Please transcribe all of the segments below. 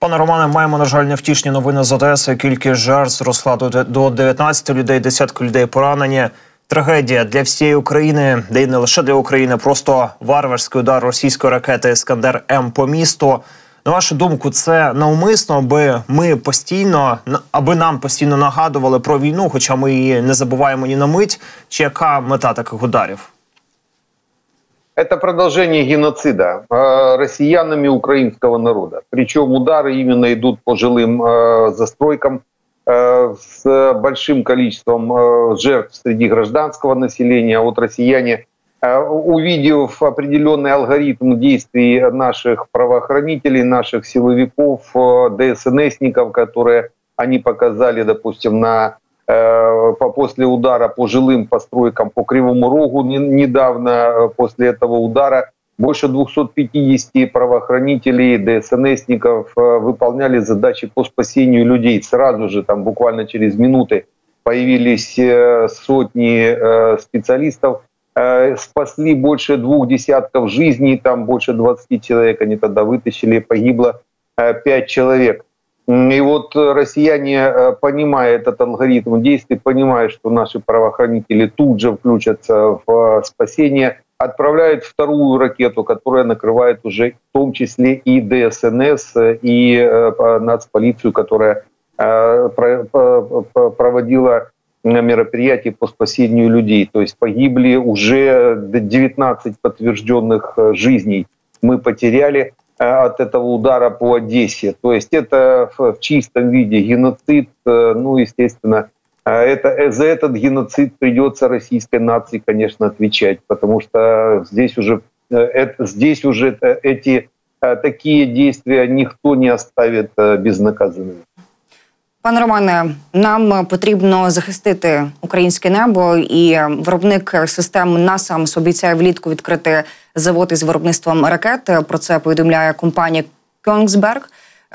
Пане Романе, маємо, на жаль, невтішні новини з Одеси. Кількість жертв зросла до 19 людей, десятки людей поранені. Трагедія для всієї України, де й не лише для України, просто варварський удар російської ракети «Скандер-М» по місту. На вашу думку, це навмисно, аби нам постійно нагадували про війну, хоча ми її не забуваємо ні на мить? Чи яка мета таких ударів? Это продолжение геноцида россиянами украинского народа. Причем удары именно идут по жилым застройкам с большим количеством жертв среди гражданского населения. Вот россияне, увидев определенный алгоритм действий наших правоохранителей, наших силовиков, ДСНСников, которые они показали, допустим, после удара по жилым постройкам по Кривому Рогу недавно, после этого удара больше 250 правоохранителей, ДСНСников выполняли задачи по спасению людей. Сразу же, там, буквально через минуты, появились сотни специалистов, спасли больше 2 десятков жизней, там больше 20 человек они тогда вытащили, погибло 5 человек. И вот россияне, понимая этот алгоритм действий, понимая, что наши правоохранители тут же включатся в спасение, отправляют вторую ракету, которая накрывает уже в том числе и ДСНС, и нацполицию, которая проводила мероприятия по спасению людей. То есть погибли уже 19 подтвержденных жизней. Мы потеряли от этого удара по Одессе. То есть это в чистом виде геноцид. Ну, естественно, за этот геноцид придется российской нации, конечно, отвечать, потому что здесь уже такие действия никто не оставит безнаказанными. Пане Романе, нам потрібно захистити українське небо, і виробник систем НАСАМС обіцяє влітку відкрити завод із виробництвом ракет. Про це повідомляє компанія «Кьонсберг».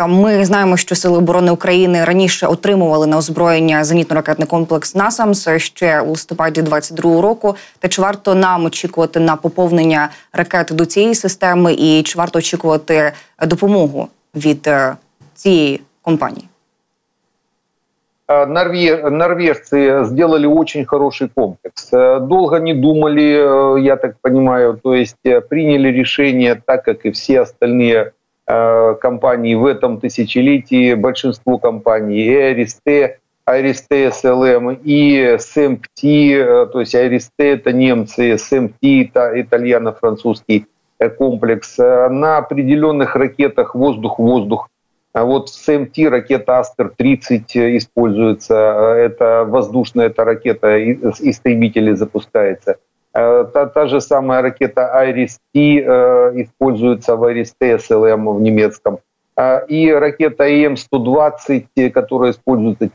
Ми знаємо, що Сили оборони України раніше отримували на озброєння зенітно-ракетний комплекс «НАСАМС» ще у листопаді 2022 року. Та чи варто нам очікувати на поповнення ракет до цієї системи і чи варто очікувати допомогу від цієї компанії? Норвежцы сделали очень хороший комплекс. Долго не думали, я так понимаю, то есть приняли решение, так как и все остальные компании в этом тысячелетии, большинство компаний, АРСТ, СЛМ и СМТ, то есть АРСТ это немцы, СМТ это итальяно-французский комплекс, на определенных ракетах воздух-воздух. Вот в СМТ ракета Астер-30 используется, это воздушная ракета, истребители запускается. Та же самая ракета IRIS-T используется в IRIS-T-СЛМ в немецком. И ракета ЕМ-120, которая используются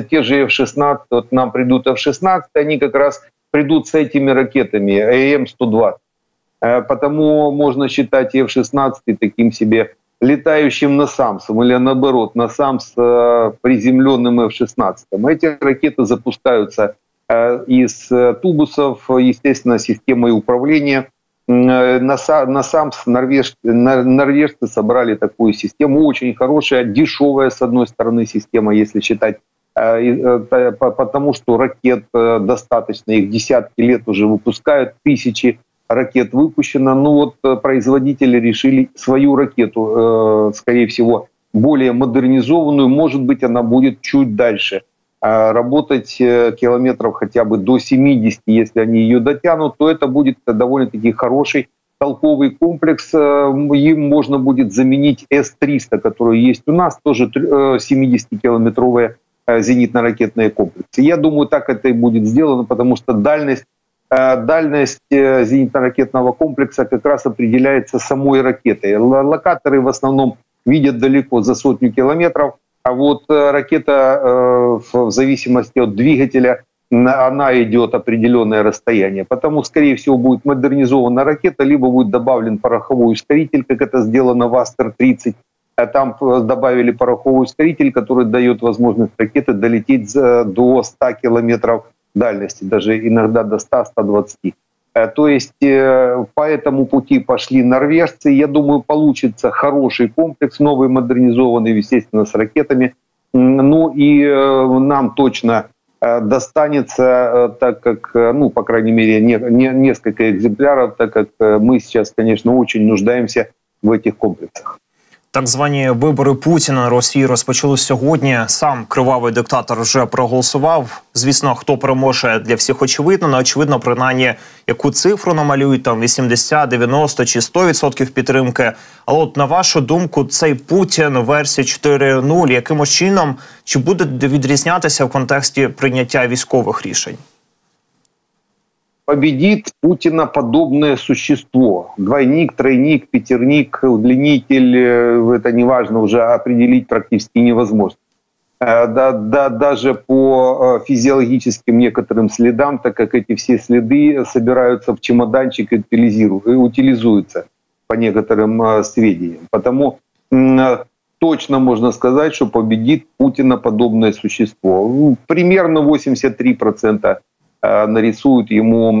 те же F-16, вот нам придут F-16, они как раз придут с этими ракетами, ЕМ-120. Потому можно считать F-16 таким себе летающим НАСАМСом, или наоборот, НАСАМС приземленным F-16. Эти ракеты запускаются из тубусов, естественно, системой управления. НАСАМС, норвежцы собрали такую систему, очень хорошая, дешевая, с одной стороны, система, если считать, потому что ракет достаточно, их десятки лет уже выпускают, тысячи ракет выпущено. Ну вот производители решили свою ракету, скорее всего, более модернизованную. Может быть, она будет чуть дальше работать, километров хотя бы до 70, если они ее дотянут, то это будет довольно-таки хороший толковый комплекс. Им можно будет заменить С-300, который есть у нас, тоже 70-километровые зенитно-ракетные комплексы. Я думаю, так это и будет сделано, потому что дальность зенитно-ракетного комплекса как раз определяется самой ракетой. Локаторы в основном видят далеко, за 100 километров, а вот ракета в зависимости от двигателя, она идет определенное расстояние. Потому, скорее всего, будет модернизована ракета, либо будет добавлен пороховой ускоритель, как это сделано в Астер-30. А там добавили пороховой ускоритель, который дает возможность ракеты долететь до 100 километров дальности, даже иногда до 100-120. То есть по этому пути пошли норвежцы. Я думаю, получится хороший комплекс, новый, модернизованный, естественно, с ракетами. Ну и нам точно достанется, так как, ну, по крайней мере, несколько экземпляров, так как мы сейчас, конечно, очень нуждаемся в этих комплексах. Так звані вибори Путіна Росії розпочали сьогодні. Сам кривавий диктатор вже проголосував. Звісно, хто переможе, для всіх очевидно. Не очевидно, принаймні, яку цифру намалюють, там 80, 90 чи 100% підтримки. Але от, на вашу думку, цей Путін версія 4.0 якимось чином, чи буде відрізнятися в контексті прийняття військових рішень? Победит Путина подобное существо. Двойник, тройник, пятерник, удлинитель, это неважно, уже определить практически невозможно. Даже по физиологическим некоторым следам, так как эти все следы собираются в чемоданчик и утилизуются, по некоторым сведениям. Потому точно можно сказать, что победит Путина подобное существо. Примерно 83% нарисуют ему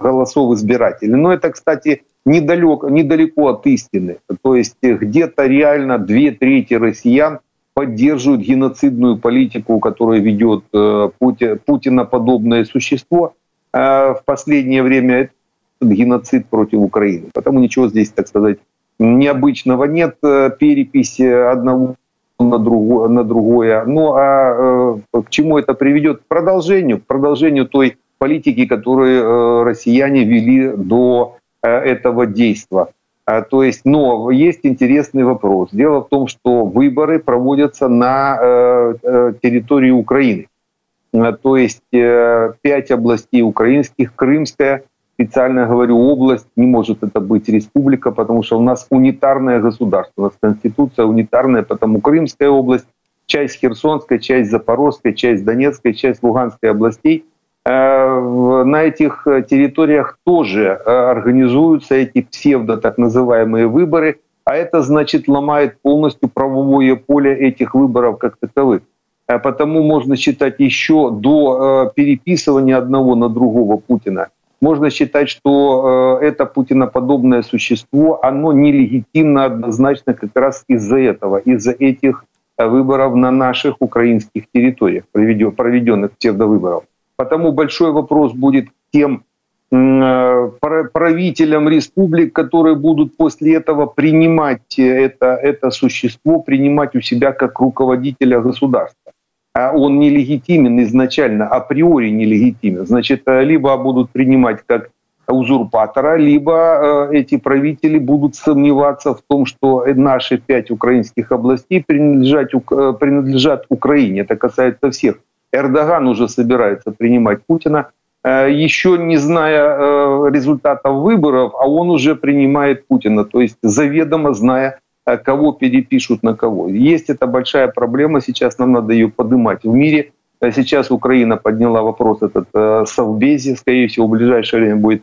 голосов избирателей. Но это, кстати, недалеко от истины. То есть где-то реально 2/3 россиян поддерживают геноцидную политику, которую ведет путиноподобное существо в последнее время. Это геноцид против Украины. Потому ничего здесь, так сказать, необычного нет. Переписи одного на другое. Ну а к чему это приведет? К продолжению той политики, которую россияне вели до этого действа. То есть, но есть интересный вопрос. Дело в том, что выборы проводятся на территории Украины. То есть 5 областей украинских, Крымская, специально говорю, область, не может это быть республика, потому что у нас унитарное государство, у нас конституция унитарная, потому Крымская область, часть Херсонской, часть Запорожской, часть Донецкой, часть Луганской областей. На этих территориях тоже организуются эти псевдо так называемые выборы, а это значит ломает полностью правовое поле этих выборов как таковых. Потому можно считать еще до переписывания одного на другого Путина. Можно считать, что это путиноподобное существо, оно нелегитимно однозначно как раз из-за этого, из-за этих выборов на наших украинских территориях, проведенных псевдовыборов. Потому большой вопрос будет к тем правителям республик, которые будут после этого принимать это существо, принимать у себя как руководителя государства. А он нелегитимен изначально, априори нелегитимен. Значит, либо будут принимать как узурпатора, либо эти правители будут сомневаться в том, что наши 5 украинских областей принадлежат Украине. Это касается всех. Эрдоган уже собирается принимать Путина, еще не зная результатов выборов, а он уже принимает Путина, то есть заведомо зная, кого перепишут на кого. Есть эта большая проблема, сейчас нам надо ее поднимать в мире. Сейчас Украина подняла вопрос этот в Совбезе, скорее всего, в ближайшее время будет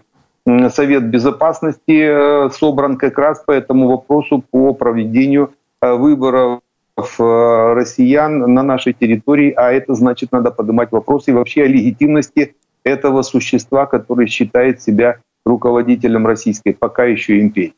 Совет Безопасности собран как раз по этому вопросу, по проведению выборов россиян на нашей территории, а это значит, надо поднимать вопросы и вообще о легитимности этого существа, который считает себя руководителем российской пока еще империи.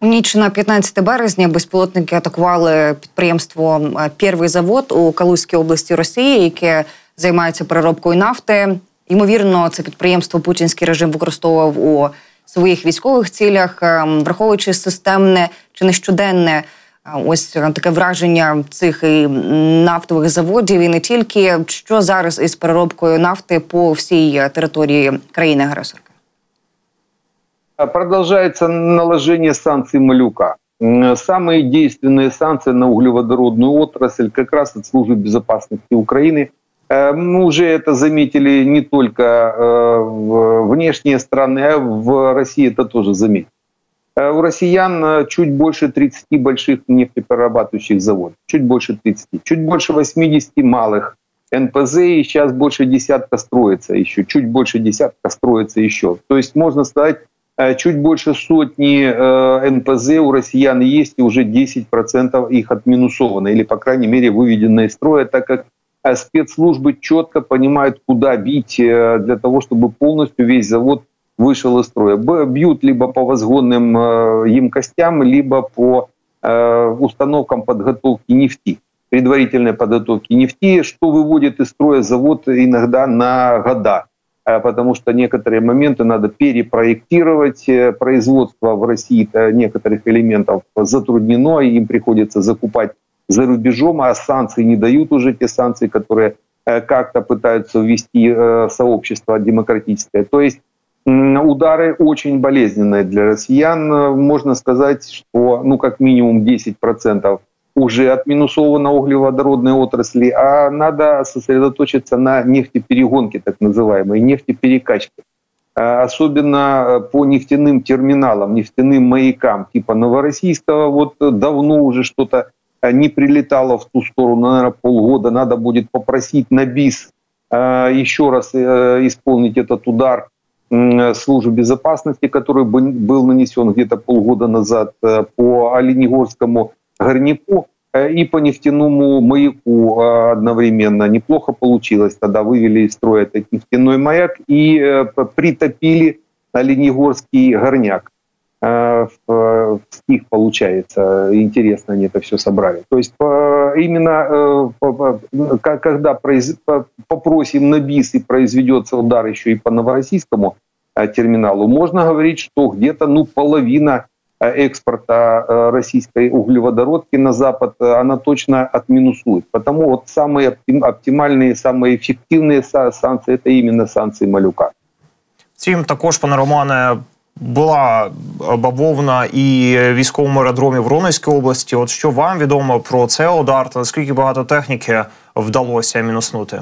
У ніч на 15 березня безпілотники атакували підприємство «Первий завод» у Калузькій області Росії, яке займається переробкою нафти. Ймовірно, це підприємство путінський режим використовував у своїх військових цілях, враховуючи системне чи нещоденне ось таке враження цих і нафтових заводів, і не тільки. Що зараз із переробкою нафти по всій території країни-агресорки? Продолжается наложение санкций Малюка. Самые действенные санкции на углеводородную отрасль как раз от Службы безопасности Украины. Мы уже это заметили не только внешние страны, а в России это тоже заметили. У россиян чуть больше 30 больших нефтеперерабатывающих заводов. Чуть больше 30. Чуть больше 80 малых НПЗ, и сейчас больше десятка строится еще. Чуть больше десятка строится еще. То есть можно сказать, чуть больше сотни НПЗ у россиян есть, и уже 10% их отминусовано, или, по крайней мере, выведено из строя, так как спецслужбы четко понимают, куда бить для того, чтобы полностью весь завод вышел из строя. Бьют либо по возгонным емкостям, либо по установкам подготовки нефти, предварительной подготовки нефти, что выводит из строя завод иногда на года, потому что некоторые моменты надо перепроектировать. Производство в России некоторых элементов затруднено, и им приходится закупать за рубежом, а санкции не дают уже, те санкции, которые как-то пытаются ввести сообщество демократическое. То есть удары очень болезненные для россиян. Можно сказать, что как минимум 10% уже отминусовано углеводородной отрасли, а надо сосредоточиться на нефтеперегонке, так называемой, нефтеперекачке. Особенно по нефтяным терминалам, нефтяным маякам типа Новороссийского. Вот давно уже что-то не прилетало в ту сторону, наверное, полгода. Надо будет попросить на БИС еще раз исполнить этот удар службы безопасности, который был нанесен где-то полгода назад по Оленегорскому горняку и по нефтяному маяку одновременно. Неплохо получилось. Тогда вывели из строя этот нефтяной маяк и притопили Оленегорский горняк. В стих получается. Интересно они это все собрали. То есть именно когда попросим на БИС и произведется удар еще и по Новороссийскому терминалу, можно говорить, что где-то половина экспорта российской углеводородки на Запад, она точно отминусует. Потому вот самые оптимальные, самые эффективные санкции — это именно санкции малюка. Втім, також, пане Романе, була бавовна і військовому аеродромі Воронезької області. От що вам відомо про цей удар та наскільки багато техніки вдалося мінуснути?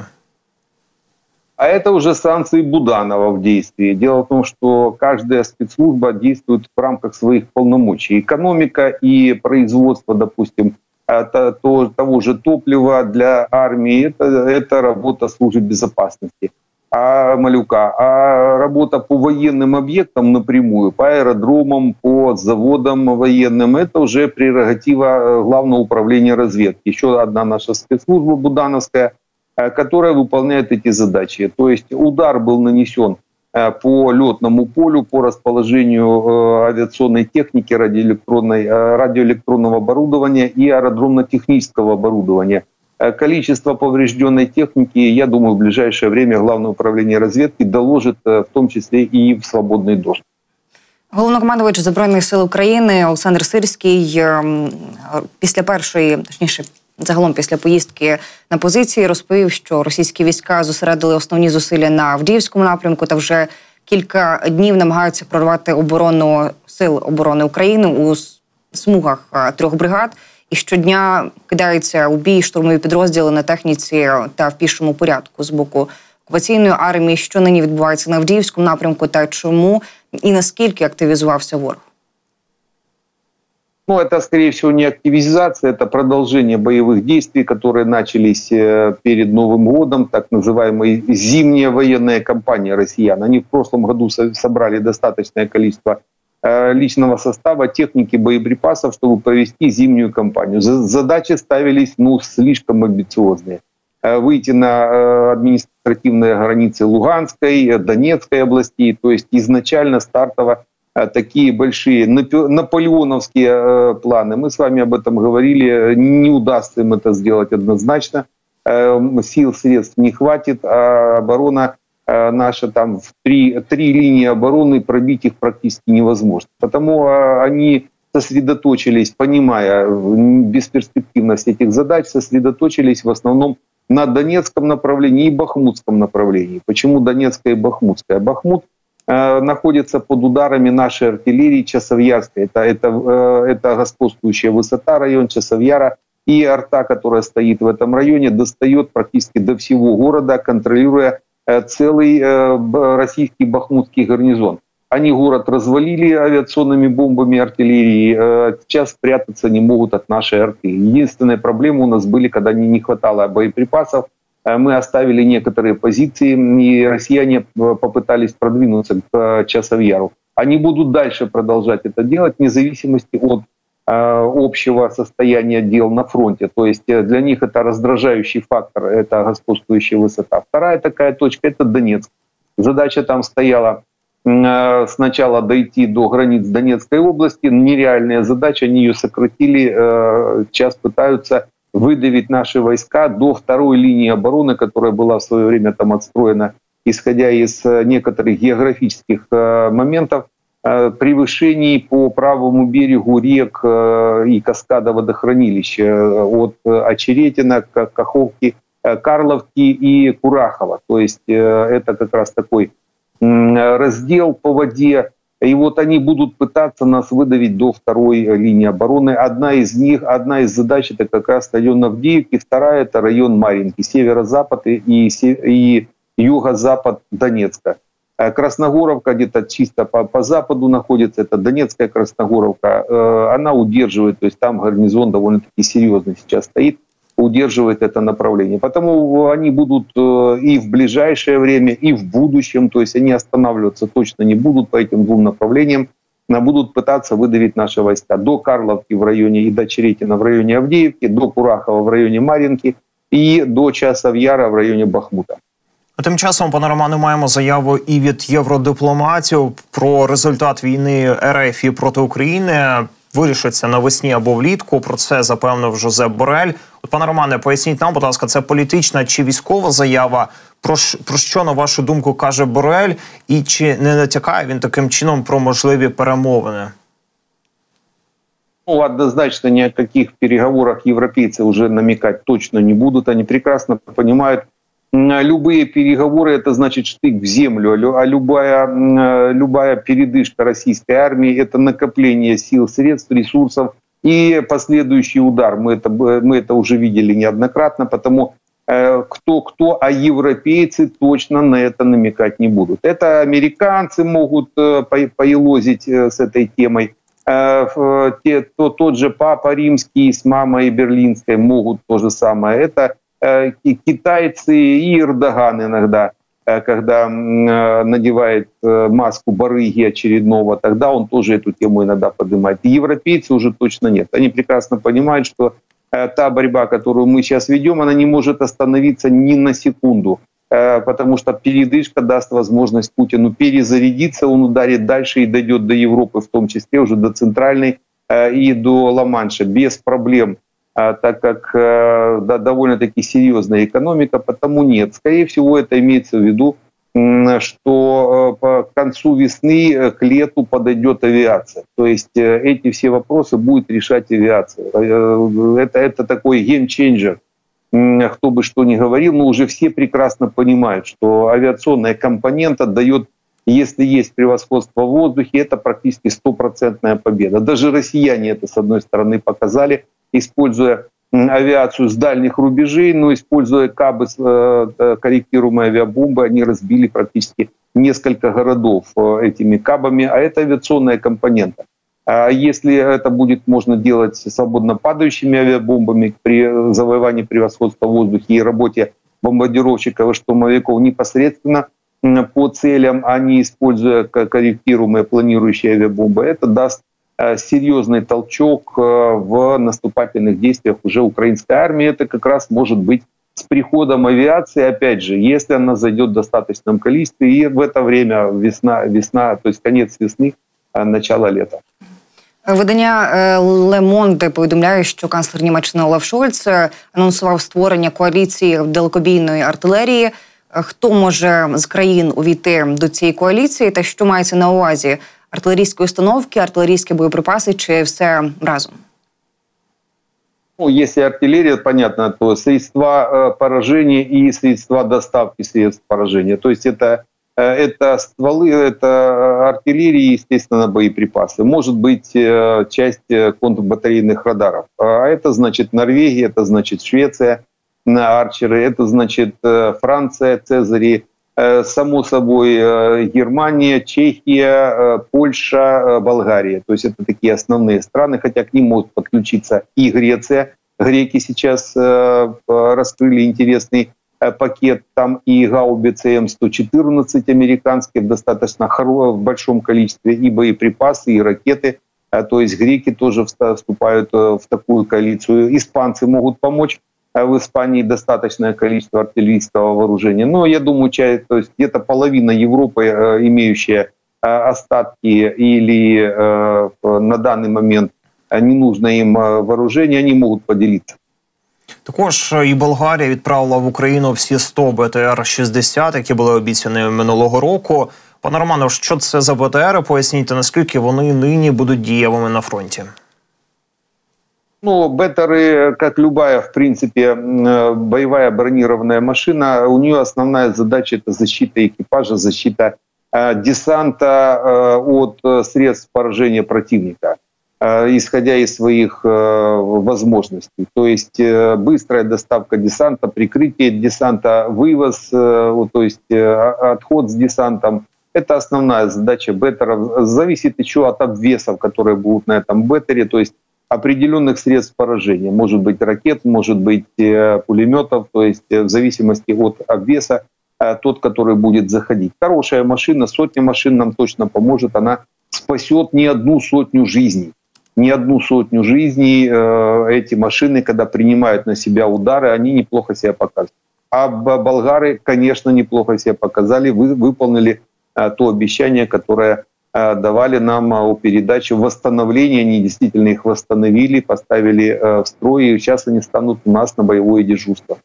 А это уже санкции Буданова в действии. Дело в том, что каждая спецслужба действует в рамках своих полномочий. Экономика и производство, допустим, того же топлива для армии — это работа служб безопасности. Малюка, а работа по военным объектам напрямую, по аэродромам, по заводам военным, это уже прерогатива Главного управления разведки. Еще одна наша спецслужба будановская, которая выполняет эти задачи. То есть удар был нанесен по летному полю, по расположению авиационной техники, радиоэлектронного оборудования и аэродромно-технического оборудования. Количество поврежденной техники, я думаю, в ближайшее время Главное управление разведки доложит, в том числе и в свободный доступ. Головнокомандувач Збройних сил України Олександр Сирський після першої, точніше, загалом після поїздки на позиції розповів, що російські війська зосередили основні зусилля на Авдіївському напрямку та вже кілька днів намагаються прорвати оборону сил оборони України у смугах трьох бригад. І щодня кидаються у бій штурмові підрозділи на техніці та в пішому порядку з боку окупаційної армії. Що нині відбувається на Авдіївському напрямку та чому і наскільки активізувався ворог? Ну, это, скорее всего, не активизация, это продолжение боевых действий, которые начались перед Новым годом, так называемая зимняя военная кампания россиян. Они в прошлом году собрали достаточное количество личного состава, техники, боеприпасов, чтобы провести зимнюю кампанию. Задачи ставились, слишком амбициозные. Выйти на административные границы Луганской, Донецкой областей. То есть изначально стартово такие большие наполеоновские планы. Мы с вами об этом говорили. Не удастся им это сделать однозначно. Сил, средств не хватит, а оборона наша там в три линии обороны, пробить их практически невозможно. Потому они сосредоточились, понимая бесперспективность этих задач, сосредоточились в основном на Донецком направлении и Бахмутском направлении. Почему Донецкое и Бахмутское? Бахмут находится под ударами нашей артиллерии Часовьярской. Это господствующая высота, район Часовьяра. И арта, которая стоит в этом районе, достает практически до всего города, контролируя целый российский бахмутский гарнизон. Они город развалили авиационными бомбами артиллерии, сейчас прятаться не могут от нашей арты. Единственная проблема у нас были, когда не хватало боеприпасов, мы оставили некоторые позиции, и россияне попытались продвинуться к Часовьяру. Они будут дальше продолжать это делать, вне зависимости от общего состояния дел на фронте. То есть для них это раздражающий фактор, это господствующая высота. Вторая такая точка — это Донецк. Задача там стояла сначала дойти до границ Донецкой области. Нереальная задача, они ее сократили. Сейчас пытаются выдавить наши войска до второй линии обороны, которая была в свое время там отстроена, исходя из некоторых географических моментов, превышений по правому берегу рек и каскада водохранилища от Очеретина к Каховке, Карловки и Курахова. То есть это как раз такой раздел по воде. И вот они будут пытаться нас выдавить до второй линии обороны. Одна из задач — это как раз район Авдеевки, вторая — это район Маринки, северо-запад и юго-запад Донецка. Красногоровка где-то чисто по западу находится, это Донецкая Красногоровка, она удерживает, то есть там гарнизон довольно-таки серьезный сейчас стоит, удерживает это направление. Потому они будут и в ближайшее время, и в будущем, то есть они останавливаться точно не будут по этим двум направлениям, но будут пытаться выдавить наши войска до Карловки в районе и до Черетина в районе Авдеевки, до Курахова в районе Мар'їнки и до Часов Яра в районе Бахмута. Тим часом, пане Романе, маємо заяву і від євродипломатів про результат війни РФ і проти України. Вирішиться навесні або влітку, про це запевнив Жозеп Борель. От, пане Романе, поясніть нам, будь ласка, це політична чи військова заява? Про що, на вашу думку, каже Борель? І чи не натякає він таким чином про можливі перемовини? Ну, однозначно ні о яких переговорах європейці вже намікати точно не будуть. Вони прекрасно розуміють, любые переговоры – это значит штык в землю, а любая передышка российской армии – это накопление сил, средств, ресурсов и последующий удар. Мы это уже видели неоднократно, потому кто-кто, а европейцы точно на это намекать не будут. Это американцы могут поелозить с этой темой, тот же Папа Римский с мамой Берлинской могут то же самое. Это и китайцы, и Эрдоган иногда, когда надевает маску барыги очередного, тогда он тоже эту тему иногда поднимает. И европейцы уже точно нет. Они прекрасно понимают, что та борьба, которую мы сейчас ведем, она не может остановиться ни на секунду, потому что передышка даст возможность Путину перезарядиться, он ударит дальше и дойдет до Европы, в том числе уже до Центральной и до Ла-Манша без проблем, так как довольно-таки серьезная экономика, потому нет. Скорее всего, это имеется в виду, что к концу весны, к лету подойдет авиация. То есть эти все вопросы будет решать авиация. Это такой геймченджер. Кто бы что ни говорил, но уже все прекрасно понимают, что авиационная компонента дает, если есть превосходство в воздухе, это практически стопроцентная победа. Даже россияне это, с одной стороны, показали, используя авиацию с дальних рубежей, но используя кабы, корректируемые авиабомбы, они разбили практически несколько городов этими кабами, а это авиационная компонента. А если это будет можно делать свободно падающими авиабомбами при завоевании превосходства в воздухе и работе бомбардировщиков и штурмовиков непосредственно по целям, а не используя корректируемые планирующие авиабомбы, это даст серьезный толчок в наступательных действиях уже украинской армии. Это как раз может быть с приходом авиации, опять же, если она зайдет в достаточном количестве, и в это время весна, то есть конец весны, начало лета. Видання «Ле Monde» повідомляє, що канцлер Німеччини Олаф Шольц анонсував створення коаліції далекобійної артилерії. Хто може з країн увійти до цієї коаліції та що мається на увазі? Артилерійські установки, артилерійські боєприпаси чи все разом? Ну, если артиллерия, понятно, то средства поражения и средства доставки средств поражения. То есть это стволы, это артиллерия и, естественно, боеприпасы. Может быть, часть контрбатарейных радаров. А это значит Норвегия, это значит Швеция, арчеры, это значит Франция, Цезарь, само собой, Германия, Чехия, Польша, Болгария. То есть это такие основные страны, хотя к ним могут подключиться и Греция. Греки сейчас раскрыли интересный пакет, там и гаубицы М114 американские в достаточно большом количестве, и боеприпасы, и ракеты. то есть греки тоже вступают в такую коалицию, испанцы могут помочь, в Испании достаточное количество артиллерийского вооружения. Но я думаю, то есть где-то половина Европы, имеющая остатки или на данный момент ненужное им вооружение, они могут поделиться. Також і Болгарія відправила в Україну всі 100 БТР-60, які були обіцяні минулого року. Пане Романе, що це за БТРи? Поясніть, наскільки вони нині будуть дієвими на фронті? Ну, БТРы, как любая, в принципе, боевая бронированная машина, у нее основная задача – это защита экипажа, защита десанта от средств поражения противника, исходя из своих возможностей. То есть быстрая доставка десанта, прикрытие десанта, вывоз, то есть отход с десантом. Это основная задача БТРов. Зависит еще от обвесов, которые будут на этом БТРе, то есть определенных средств поражения. Может быть ракет, может быть пулеметов, то есть в зависимости от обвеса тот, который будет заходить. Хорошая машина, сотня машин нам точно поможет, она спасет не одну сотню жизней. Не одну сотню жизней эти машины, когда принимают на себя удары, они неплохо себя показывают. А болгары, конечно, неплохо себя показали, выполнили то обещание, которое давали нам о передаче восстановления, они действительно их восстановили, поставили в строй, и сейчас они станут у нас на боевое дежурство.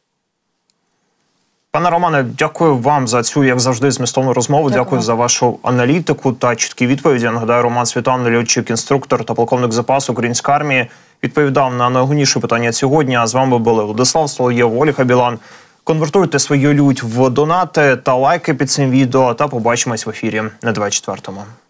Пане Романе, дякую вам за цю, як завжди, змістовну розмову. Дякую за вашу аналітику та чіткі відповіді. Я нагадаю, Роман Світан, льотчик, інструктор та полковник запасу Української армії, відповідав на найголовніші питання сьогодні. А з вами були Владислав Соловйов, Ольга Білан. Конвертуйте свою лють в донати та лайки під цим відео. Та побачимось в ефірі на 24-му.